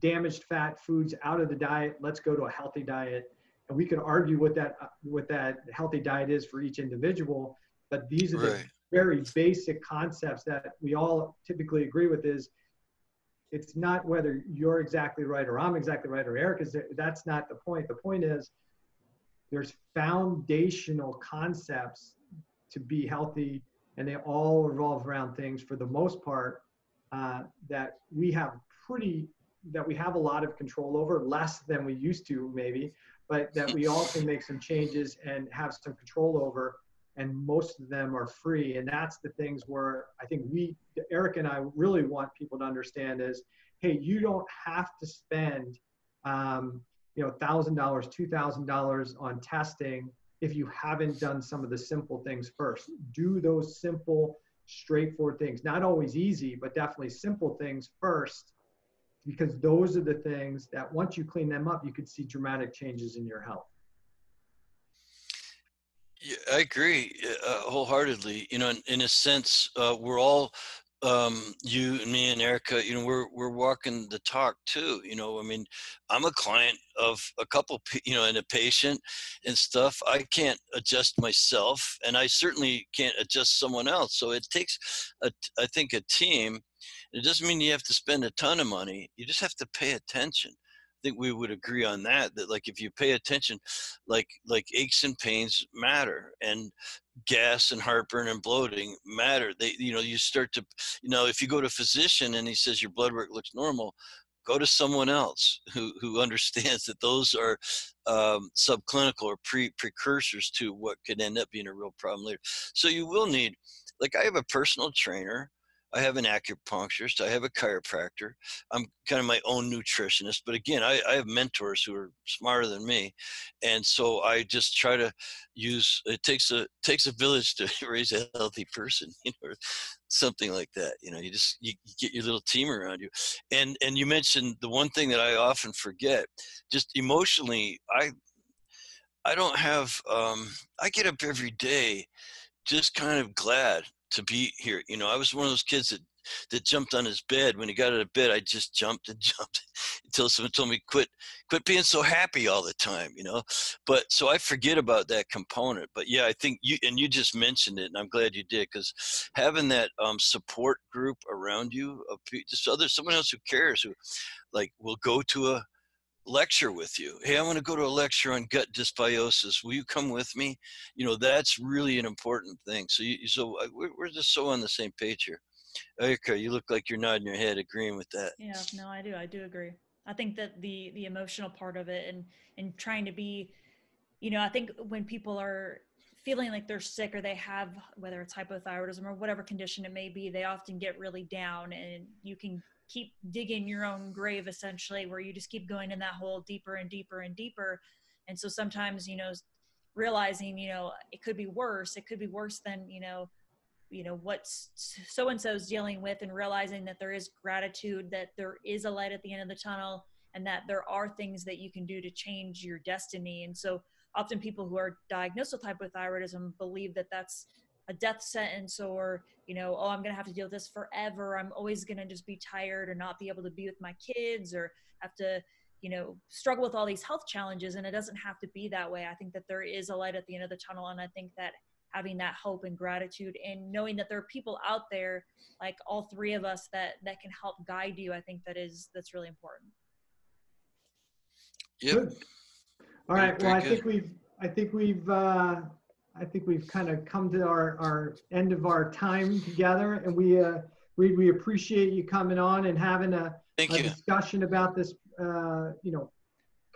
damaged fat foods out of the diet. Let's go to a healthy diet. And we can argue what that uh, what that healthy diet is for each individual, but these are right. the very basic concepts that we all typically agree with. Is it's not whether you're exactly right or I'm exactly right or Eric is there, that's not the point. The point is there's foundational concepts to be healthy, and they all revolve around things for the most part uh, that we have pretty that we have a lot of control over, less than we used to maybe. But that we all can make some changes and have some control over, and most of them are free. And that's the things where I think we, Eric and I, really want people to understand is, hey, you don't have to spend, um, you know, one thousand dollars, two thousand dollars on testing if you haven't done some of the simple things first. Do those simple, straightforward things. Not always easy, but definitely simple things first, because those are the things that once you clean them up, you could see dramatic changes in your health. Yeah, I agree uh, wholeheartedly. You know, in, in a sense, uh, we're all, um, you and me and Erica, you know, we're, we're walking the talk too. You know, I mean, I'm a client of a couple, you know, and a patient and stuff. I can't adjust myself, and I certainly can't adjust someone else. So it takes, a, I think, a team. It doesn't mean you have to spend a ton of money. You just have to pay attention. I think we would agree on that, that like if you pay attention, like like aches and pains matter, and gas and heartburn and bloating matter. They, you know, you start to, you know, if you go to a physician and he says your blood work looks normal, go to someone else who, who understands that those are um, subclinical or pre precursors to what could end up being a real problem later. So you will need, like I have a personal trainer. I have an acupuncturist. I have a chiropractor. I'm kind of my own nutritionist. But again, I, I have mentors who are smarter than me. And so I just try to use, it takes a takes a village to raise a healthy person, you know, or something like that. You know, you just you get your little team around you. And and you mentioned the one thing that I often forget, just emotionally, I I don't have, um, I get up every day just kind of glad to be here. You know, I was one of those kids that, that jumped on his bed. When he got out of bed, I just jumped and jumped until someone told me, quit, quit being so happy all the time, you know? But so I forget about that component, but yeah, I think you, and you just mentioned it and I'm glad you did, because having that um, support group around you, of just others, someone else who cares, who like will go to a lecture with you. Hey, I want to go to a lecture on gut dysbiosis. Will you come with me? You know, that's really an important thing. So, you, so we're just so on the same page here. Erica, you look like you're nodding your head, agreeing with that. Yeah, no, I do. I do agree. I think that the the emotional part of it, and and trying to be, you know, I think when people are feeling like they're sick or they have, whether it's hypothyroidism or whatever condition it may be, they often get really down, and you can keep digging your own grave, essentially, where you just keep going in that hole deeper and deeper and deeper. And so sometimes, you know, realizing, you know, it could be worse, it could be worse than, you know, you know, what so-and-so's dealing with, and realizing that there is gratitude, that there is a light at the end of the tunnel, and that there are things that you can do to change your destiny. And so often people who are diagnosed with hypothyroidism believe that that's a death sentence, or, you know, oh, I'm going to have to deal with this forever. I'm always going to just be tired or not be able to be with my kids, or have to, you know, struggle with all these health challenges. And it doesn't have to be that way. I think that there is a light at the end of the tunnel. And I think that having that hope and gratitude, and knowing that there are people out there, like all three of us, that, that can help guide you, I think that is, that's really important. Yep. Good. All right. Well, I think we've, I think we've, uh, I think we've kind of come to our, our end of our time together, and we, uh, Reed, we appreciate you coming on and having a, a discussion about this, uh, you know,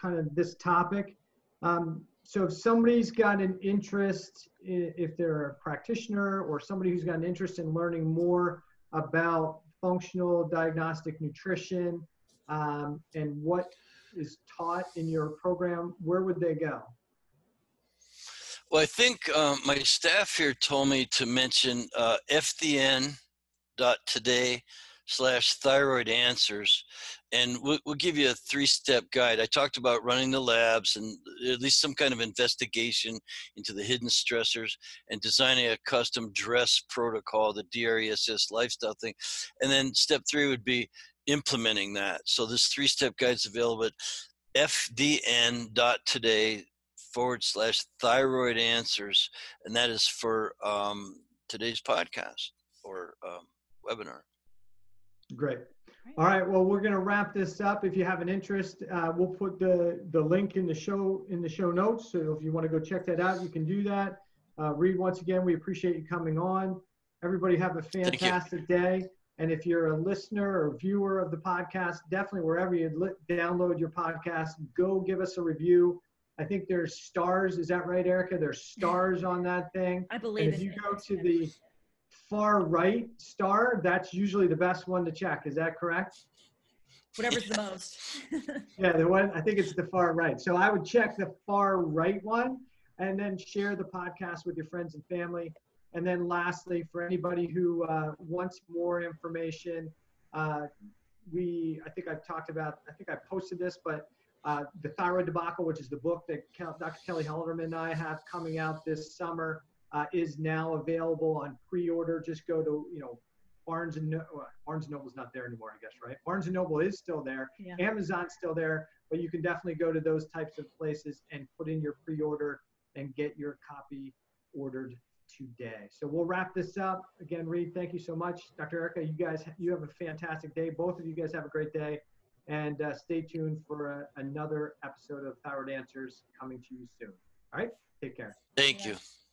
kind of this topic. Um, so if somebody's got an interest, if they're a practitioner or somebody who's got an interest in learning more about functional diagnostic nutrition, um, and what is taught in your program, where would they go? Well, I think um, my staff here told me to mention uh, F D N dot today slash thyroid answers. And we'll, we'll give you a three-step guide. I talked about running the labs and at least some kind of investigation into the hidden stressors, and designing a custom dress protocol, the D R E S S lifestyle thing. And then step three would be implementing that. So this three-step guide is available at F D N dot today forward slash thyroid answers, and that is for um, today's podcast or um, webinar. Great. All right. Well, we're going to wrap this up. If you have an interest, uh, we'll put the the link in the show in the show notes. So if you want to go check that out, you can do that. Uh, Reed, once again, we appreciate you coming on. Everybody have a fantastic day. And if you're a listener or viewer of the podcast, definitely wherever you li- download your podcast, go give us a review. I think there's stars. Is that right, Erica? There's stars on that thing. I believe and if you it. go to the far right star, that's usually the best one to check. Is that correct? Whatever's the most. Yeah, the one, I think it's the far right. So I would check the far right one, and then share the podcast with your friends and family. And then lastly, for anybody who uh, wants more information, uh, we, I think I've talked about, I think I posted this, but Uh, the Thyroid Debacle, which is the book that Doctor Kelly Halderman and I have coming out this summer, uh, is now available on pre-order. Just go to, you know, Barnes and Noble. Uh, Barnes and Noble's not there anymore, I guess, right? Barnes and Noble is still there. Yeah. Amazon's still there, but you can definitely go to those types of places and put in your pre-order and get your copy ordered today. So we'll wrap this up. Again, Reed, thank you so much. Doctor Erica, you guys, you have a fantastic day. Both of you guys have a great day. And uh, stay tuned for uh, another episode of Thyroid Answers coming to you soon. All right, take care. Thank you.